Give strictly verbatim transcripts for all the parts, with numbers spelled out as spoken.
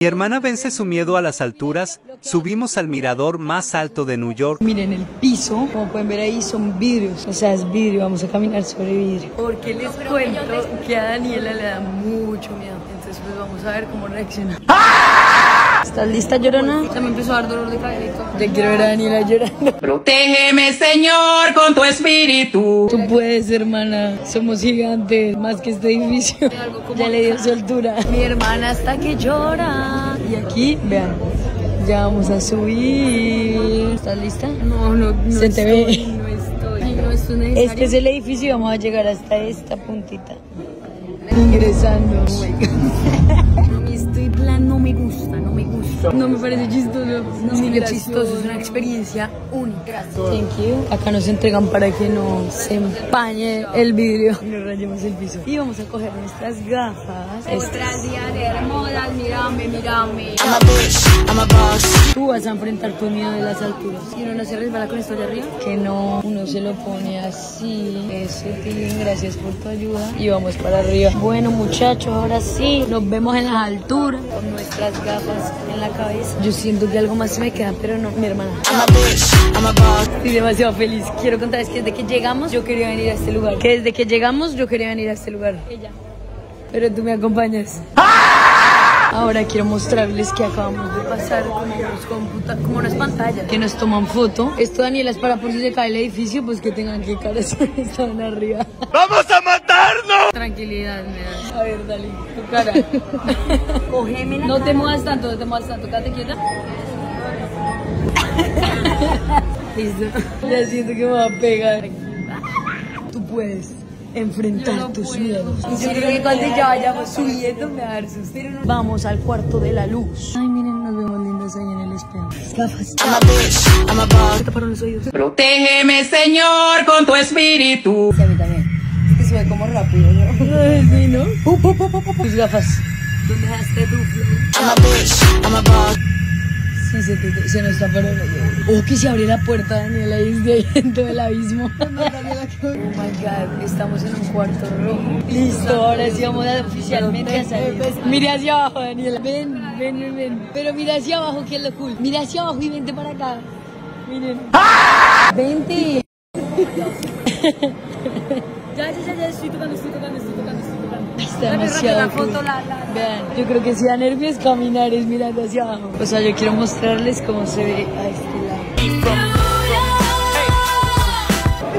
Mi hermana vence su miedo a las alturas, subimos al mirador más alto de New York. Miren el piso, como pueden ver ahí son vidrios, o sea es vidrio, vamos a caminar sobre vidrio. Porque les cuento que a Daniela le da mucho miedo, entonces pues vamos a ver cómo reacciona. ¡Ah! ¿Estás lista, llorona? Ya me empezó a dar dolor de cabeza. Te quiero ver a Daniela llorando. Protégeme, Señor, con tu espíritu. Tú puedes, hermana, somos gigantes, más que este edificio. Ya le dio su altura. Mi hermana hasta que llora. Y aquí, vean, ya vamos a subir. ¿Estás lista? No, no, no. Se te ve. No estoy. Ay, no, esto es necesario. Este es el edificio y vamos a llegar hasta esta puntita. Ingresando. Oh my God. No, estoy en plan, no me gusta, no me gusta. No me parece chistoso. No me parece chistoso, es una experiencia única. Gracias. Thank you. Acá nos entregan para que no se empañe el vidrio. Nos rayemos el piso. Y vamos a coger nuestras gafas. Nuestras días hermosas, mírame, mírame. I'm a bitch, I'm a boss. Tú vas a enfrentar tu miedo de las alturas. ¿Y uno no se resbala con esto de arriba? Que no, uno se lo pone así. Eso, Tilín, gracias por tu ayuda. Y vamos para arriba. Bueno, muchachos, ahora sí, nos vemos en las alturas con nuestras gafas en la cabeza. Yo siento que algo más se me queda, pero no, mi hermana. I'm a bitch, I'm a boss. Estoy demasiado feliz. Quiero contarles que desde que llegamos, yo quería venir a este lugar. Que desde que llegamos, yo quería venir a este lugar. Ella. Pero tú me acompañas. ¡Ah! Ahora quiero mostrarles que acabamos de pasar como unos computa como unas pantallas que nos toman foto. Esto, Daniela, es para por si se cae el edificio, pues que tengan que caras estaban arriba. ¡Vamos a matarnos! Tranquilidad, me da. A ver, dale, tu cara. Cógeme la no cara. Te muevas tanto, no te muevas tanto. Quédate quieta. Listo. Ya siento que me va a pegar. Tú puedes enfrentar no tus puedo. miedos. Y yo creo que cuando ya vayamos subiendo me va a dar sus tiros. Vamos al cuarto de la luz. Ay, miren, nos vemos lindos ahí en el espejo. Gafas. I'm a bitch, I'm a boss. Taparon los oídos. Protégeme, Señor, con tu espíritu. Sí, a mí también. Es que sube como rápido, ¿no? Sí, ¿no? Uh, uh, uh, uh, uh. Tus gafas. ¿Dónde dejaste tu flow? I'm a bitch, I'm a boss. Sí, se, te, se nos taparon los oídos. Oh, que se abrió la puerta, Daniela, y desde ahí en todo el abismo. Oh my God, estamos en un cuarto rojo. Listo, ahora sí vamos a oficialmente a salir. Mira hacia abajo, Daniela. Ven, ven, ven, ven. Pero mira hacia abajo, que es lo cool. Mira hacia abajo y vente para acá. Miren. ¡Ah! Vente. Ya, ya, ya, ya, estoy tocando, estoy tocando, estoy tocando, estoy tocando. Está demasiado la foto, la, la, vean, yo creo que si da nervios caminar es mirando hacia abajo. O sea, yo quiero mostrarles cómo se ve a este lado.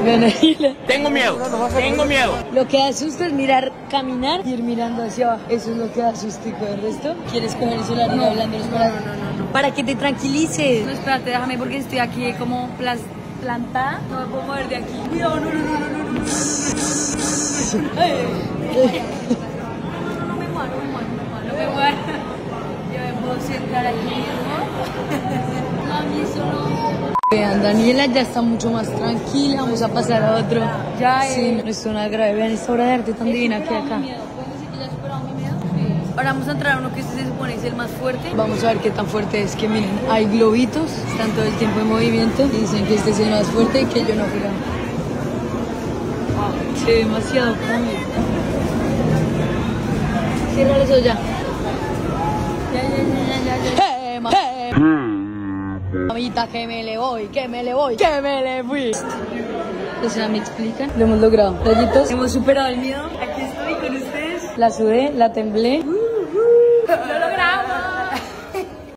Vean ahí la... Tengo miedo, tengo miedo. Lo que da susto es mirar, caminar y ir mirando hacia abajo. Eso es lo que da susto. ¿El resto? ¿Quieres coger el celular? No, hablando los palabras. No, no, no, no. Para que te tranquilices. No, espérate, déjame porque estoy aquí como plantada. No me puedo mover de aquí. Cuidado, no, no, no, no, no. No me muero, no me muero, no me muero. Yo me puedo sentar aquí mismo. No, a mí eso no. Vean, Daniela ya está mucho más tranquila. Vamos a pasar a otro. Ya, sí, no es una grave. Vean esta obra de arte tan divina que hay acá. Ahora vamos a entrar a uno que se supone es el más fuerte. Vamos a ver qué tan fuerte es, que miren, hay globitos, están todo el tiempo en movimiento. Dicen que este es el más fuerte y que yo no fui la... Sí, demasiado cambio. Cierra eso ya. Ya, ya, ya, ya, ya. Hey, ma hey. Mamita, que me le voy, que me le voy, que me le fui. O sea, ¿me explican? Lo hemos logrado. Rayitos, hemos superado el miedo. Aquí estoy con ustedes. La sudé, la temblé. Uh, uh.